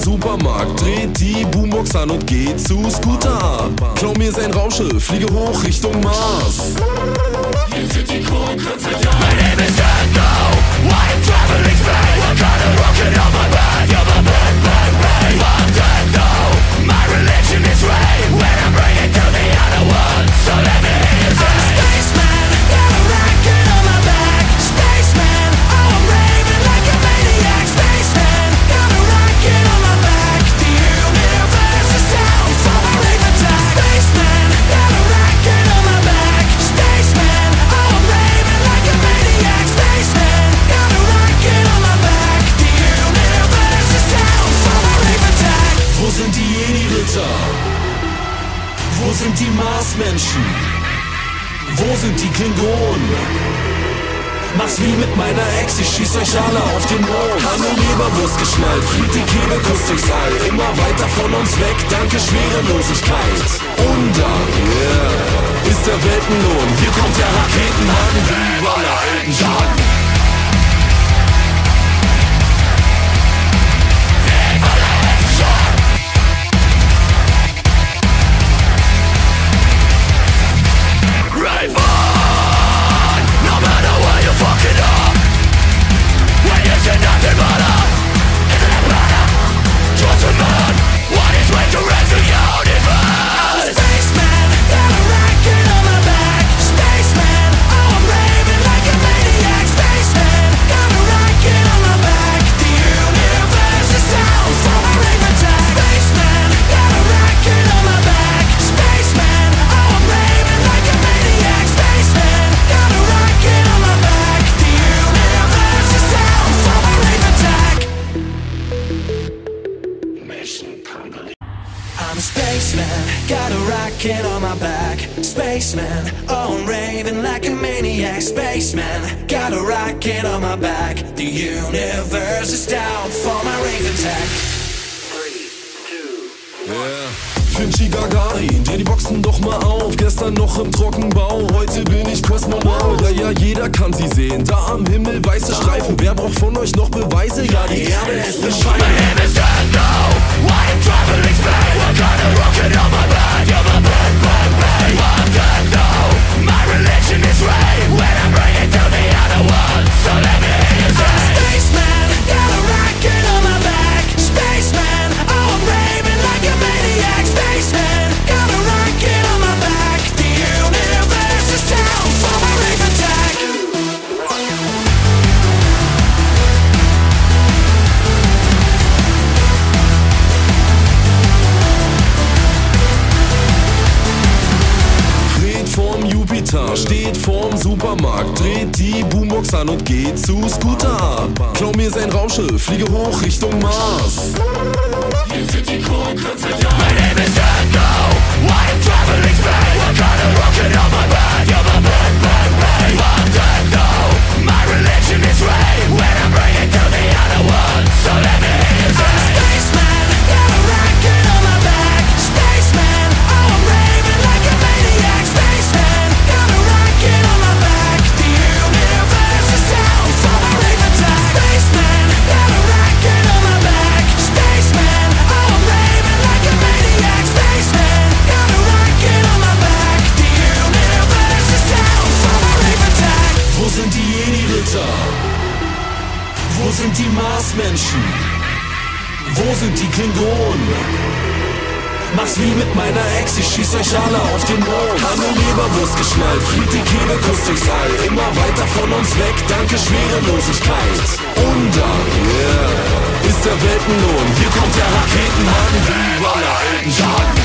Supermarkt. Dreht die Boombox an und geht zu Scooter. Klau mir sein Raumschiff, fliege hoch Richtung Mars. Hier sind die coolen Köpfe da. My name is Tekkno, I am traveling space. I got a rocket on my back, you're my bad, bad, bad. I'm Tekkno, my religion is Ray. When I bring it to the other world, so let me hear you say. I'm a spaceman, got a rocket on my back. Spaceman, oh I'm raving like a maniac. Spaceman, got a rocket on my back. The universe is down for a rave attack. Spaceman, got a rocket on my back. Spaceman, oh I'm raving like a maniac. Spaceman, got a rocket on my back. The universe is down for a rave attack. Wo sind die Jedi-Ritter? Wo sind die Marsmenschen? Wo sind die Klingonen? Mach's wie mit meiner Ex, ich schieß euch alle auf den Mond. Hallo Leberwurst geschnallt, fliegt die Kebekus durchs All. Immer weiter von uns weg, danke Schwerelosigkeit. Und dann, yeah, ist der Weltenlohn. Hier kommt der Raketenhaken wie bei der alten Schaden. Spaceman, oh I'm raving like a maniac. Spaceman, got a rocket on my back. The universe is down for my rave attack. Three, two, one. FiNCHi Gagarin, dreh die Boxen doch mal auf. Gestern noch im Trockenbau, heute bin ich Kosmonaut. Ja, ja, jeder kann sie sehen, da am Himmel weiße Streifen. Wer braucht von euch noch Beweise? Ja, die Erde ist ne Scheibe. My name is Tekkno, I am traveling space. I got a rocket on my back, you're my bad, bad, bad. I'm Tekkno, my religion is Ray. When I bring it to the other world, so let me hear you say. I'm a spaceman, got a rocket on my back. Spaceman, oh I'm raving like a maniac. Spaceman, got a rocket on my back. The universe is down for my rave attack. Dreht vorm Jupiter, steht vorm Supermarkt. Dreht die Boombox an und geht zu Scooter. Klau mir sein Raumschiff, fliege hoch Richtung Mars. Hier sind die coolen Köpfe da. My name is Tekkno, I am traveling space. I got a rocket on my back, you're my bad, bad, bad. I'm Tekkno, my religion is Ray. When I bring it to the other world, so let me hear you say. I'm a spaceman, got a rocket on my back. Spaceman, oh I'm raving like a maniac. Spaceman, got a rocket on my back. The universe is down for my rave attack. Spaceman, got a rocket on my back. Spaceman, oh I'm raving like a maniac. Spaceman, got a rocket on my back. The universe is down for my rave attack. Wo sind die Jedi-Ritter? Wo sind die Marsmenschen? Wo sind die Klingonen? Mach's wie mit meiner Ex, ich schieß euch alle auf den Mond. Hallo Leberwurst geschnallt, fliegt die Kebekus durchs All. Immer weiter von uns weg, danke Schwerelosigkeit. Und dann, yeah, ist der Weltenlohn. Hier kommt der Raketenhaken wie bei der alten Schaden.